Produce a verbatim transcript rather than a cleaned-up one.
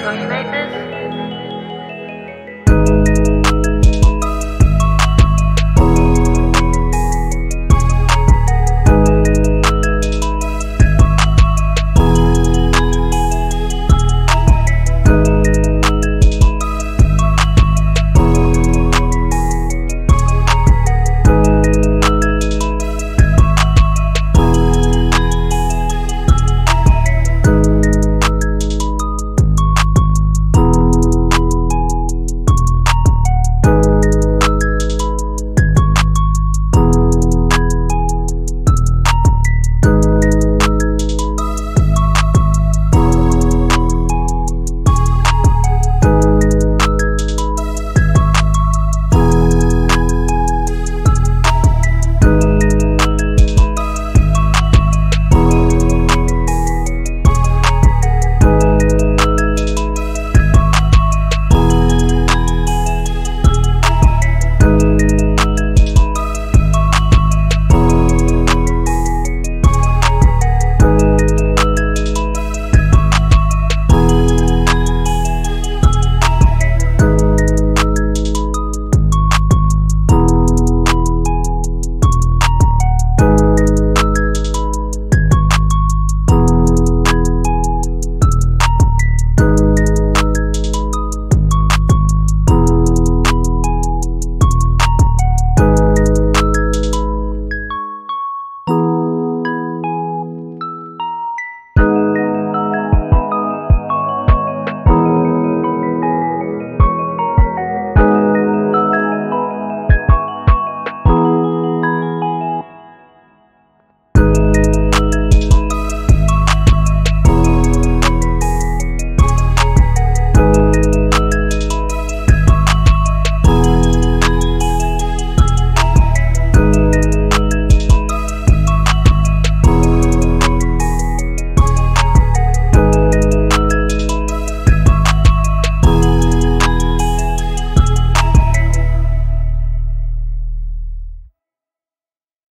Virgo, you made this?